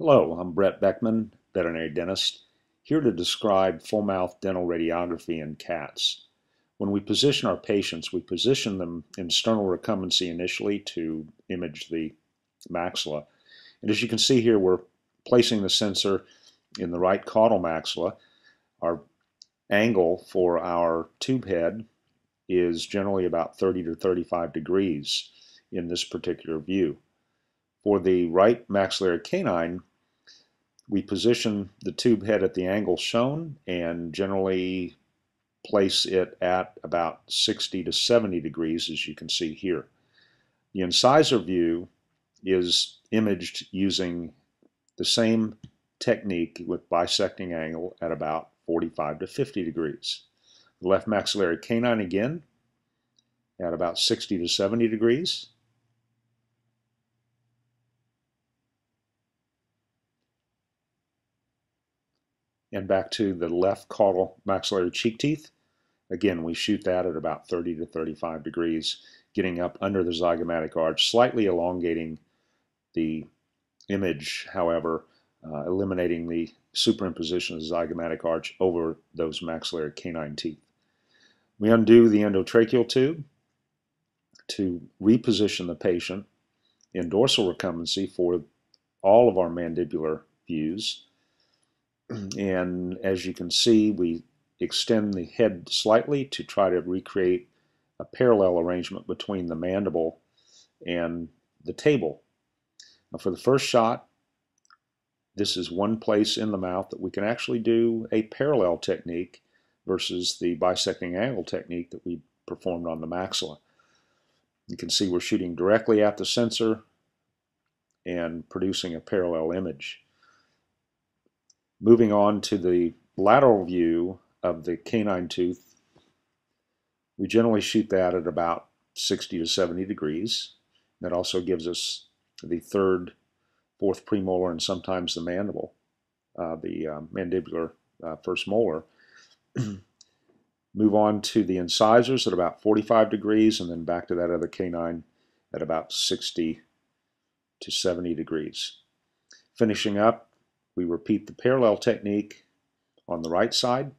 Hello, I'm Brett Beckman, veterinary dentist, here to describe full-mouth dental radiography in cats. When we position our patients, we position them in sternal recumbency initially to image the maxilla. And as you can see here, we're placing the sensor in the right caudal maxilla. Our angle for our tube head is generally about 30 to 35 degrees in this particular view. For the right maxillary canine, we position the tube head at the angle shown and generally place it at about 60 to 70 degrees, as you can see here. The incisor view is imaged using the same technique with bisecting angle at about 45 to 50 degrees. The left maxillary canine again at about 60 to 70 degrees. And back to the left caudal maxillary cheek teeth. Again, we shoot that at about 30 to 35 degrees, getting up under the zygomatic arch, slightly elongating the image, however, eliminating the superimposition of the zygomatic arch over those maxillary canine teeth. We undo the endotracheal tube to reposition the patient in dorsal recumbency for all of our mandibular views. And as you can see, we extend the head slightly to try to recreate a parallel arrangement between the mandible and the table. Now for the first shot, this is one place in the mouth that we can actually do a parallel technique versus the bisecting angle technique that we performed on the maxilla. You can see we're shooting directly at the sensor and producing a parallel image. Moving on to the lateral view of the canine tooth, we generally shoot that at about 60 to 70 degrees. That also gives us the third, fourth premolar, and sometimes the mandible, the mandibular first molar. Move on to the incisors at about 45 degrees, and then back to that other canine at about 60 to 70 degrees. Finishing up, we repeat the parallel technique on the right side,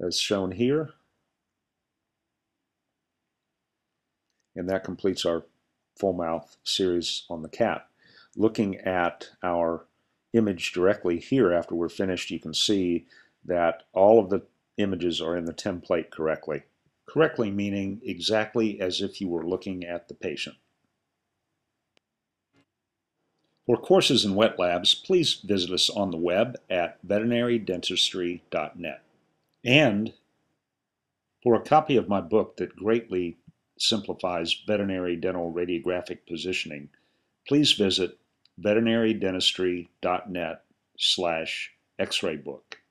as shown here, and that completes our full mouth series on the cat. Looking at our image directly here after we're finished, you can see that all of the images are in the template correctly. Correctly meaning exactly as if you were looking at the patient. For courses and wet labs, please visit us on the web at veterinarydentistry.net. And for a copy of my book that greatly simplifies veterinary dental radiographic positioning, please visit veterinarydentistry.net/X-ray book.